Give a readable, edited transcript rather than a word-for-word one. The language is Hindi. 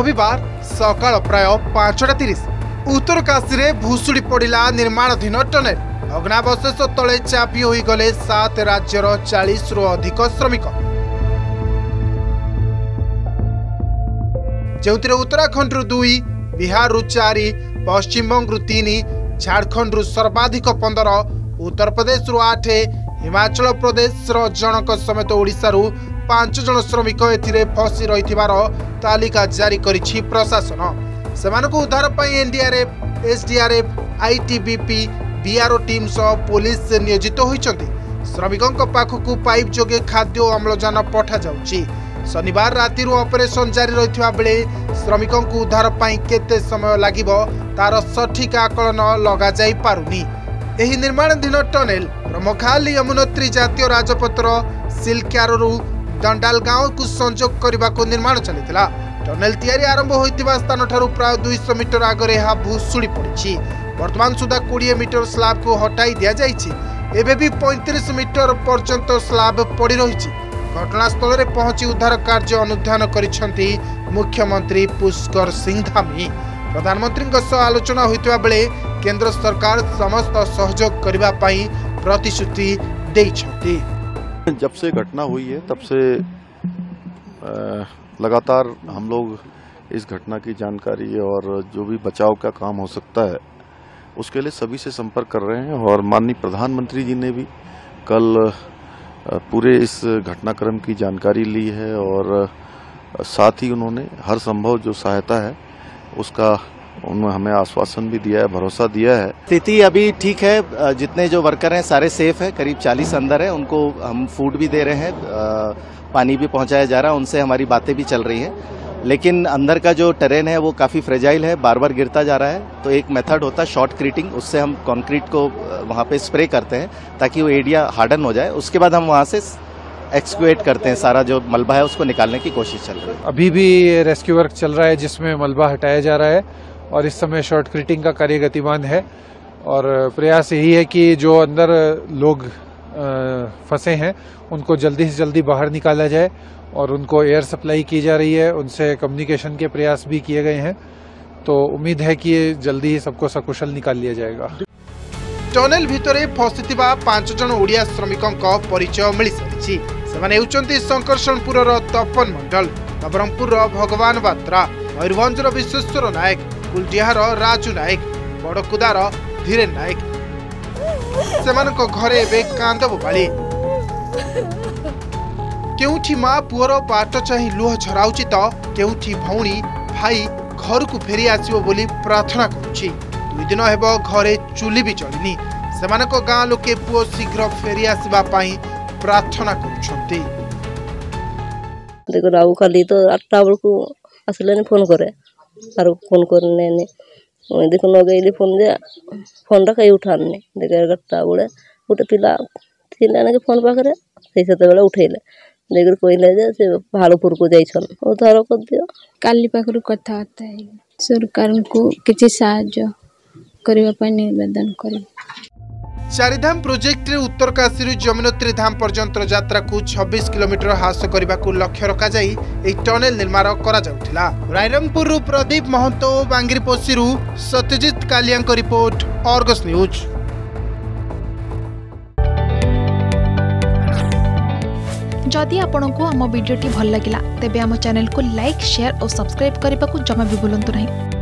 रविवार सकाळ प्राय 5:30 उत्तरकाशी में भुशुड़ी पड़ा निर्माणाधीन टनेल। अग्नावशेष तले चापी हो गले 7 राज्यर 40 रु अधिक श्रमिक, जो उत्तराखंड रु 2, बिहार रु 4, पश्चिम बंग रु 3, झाड़खंड रु सर्वाधिक 15, उत्तर प्रदेश रु 8, हिमाचल प्रदेश जनक समेत ओडिशा रु 5 जन श्रमिक एथिरे फसी रहिथिबार तालिका जारी करिछि प्रशासन। सेमानकु उद्धार पई NDRF, SDRF, ITBP, BRO team सह पुलिस नियोजित होइछथि। श्रमिकक पाखकु पाइप जोगे खाद्य और अम्लजान पठा जाउछि। शनिवार राति ऑपरेशन जारी रहिथिबा बेले श्रमिकक उद्धार पई केते समय लागिबो तार सठिक आकलन लगा जाई पारुनी। एही निर्माणाधीन टनेल ब्रह्मखाल यमुनोत्री जातीय राजपथर सिलक्यारू दंडाल गांव को संजोग करने को निर्माण चलता। टनेल तैयारी आरंभ होता स्थान ठार प्राय 200 मीटर आगे यह भुशुड़ी पड़ी। वर्तमान सुधा 20 मीटर स्लाब को हटाई दि जाए, एबे भी 35 मीटर पर्यंत स्लाब पड़ रही। घटनास्थल में पहुंची उद्धार कार्य अनुधान कर मुख्यमंत्री पुष्कर सिंह धामी। प्रधानमंत्री आलोचना होता बेले केंद्र सरकार समस्त सहयोग करने प्रतिश्रुति देइछथि। जब से घटना हुई है तब से लगातार हम लोग इस घटना की जानकारी और जो भी बचाव का काम हो सकता है उसके लिए सभी से संपर्क कर रहे हैं। और माननीय प्रधानमंत्री जी ने भी कल पूरे इस घटनाक्रम की जानकारी ली है और साथ ही उन्होंने हर संभव जो सहायता है उसका उन्होंने हमें आश्वासन भी दिया है, भरोसा दिया है। स्थिति अभी ठीक है, जितने जो वर्कर हैं सारे सेफ हैं, करीब 40 अंदर हैं, उनको हम फूड भी दे रहे हैं, पानी भी पहुंचाया जा रहा है, उनसे हमारी बातें भी चल रही हैं। लेकिन अंदर का जो टेरेन है वो काफ़ी फ्रेजाइल है, बार बार गिरता जा रहा है। तो एक मेथड होता है शॉर्ट सर्किटिंग, उससे हम कॉन्क्रीट को वहाँ पर स्प्रे करते हैं ताकि वो एरिया हार्डन हो जाए। उसके बाद हम वहाँ से एक्सक्यूएट करते हैं, सारा जो मलबा है उसको निकालने की कोशिश चल रही है। अभी भी रेस्क्यू वर्क चल रहा है जिसमें मलबा हटाया जा रहा है और इस समय शॉर्ट सर्किटिंग का कार्य गतिमान है। और प्रयास यही है कि जो अंदर लोग फंसे हैं उनको जल्दी से जल्दी बाहर निकाला जाए और उनको एयर सप्लाई की जा रही है, उनसे कम्युनिकेशन के प्रयास भी किए गए हैं। तो उम्मीद है कि जल्दी ही सबको सकुशल निकाल लिया जाएगा। टनेल भितरे फसिथिबा 5 जन ओडिया श्रमिकों का परिचय मिल सारी। सेमाने हेउचंती संकर्षणपुरर तपन मंडल, नवरंगपुर भगवान बात्रा, मयूरभंजर विश्वेश्वर नायक, कुलडिहार राजू नायक, बड़कुदार धीरेन नायक। सेमानक घरे बे कांद बोबाली, केउठी मां पुअर पाट चाही लुह झराउची तो केउठी भौणी भाई घर को फेरी आसीबो बोली प्रार्थना करूची। 2 दिन हेबो घरे चुली भी जलिनी। सेमानक गां लोके पुओ शीघ्र फेरी आसीबा पाई प्रार्थना करूछंती। देखो राव खाली तो 8 बल को आसलेने फोन करे और फोन करने देख नगैली फोन जे फोन टा कहीं उठाने देख 11टा बेले गोटे पिला ना कि फोन पाखे से बेला उठेले देख कहले से भालपुर को जाइछन उद्धार कर दियो। काली पाखर कथबार्ता है सरकार को किसी साहाय्य करबा पई निवेदन कर। चारधाम प्रोजेक्ट रे उत्तरकाशी रु जमनोत्री धाम पर्यंत यात्रा को 26 किलोमीटर ह्रास करने को लक्ष्य रखा जाई एक टनेल निर्माण करा जाउथिला। रायरंगपुर प्रदीप महंतो बांगिरपोसी रु सत्यजित कालिया को रिपोर्ट, आर्गस न्यूज। जदि आपंक आम भिडी भल लगा तेब चैनल को लाइक, शेयर और सब्सक्राइब करने को जमा भी भूलु ना।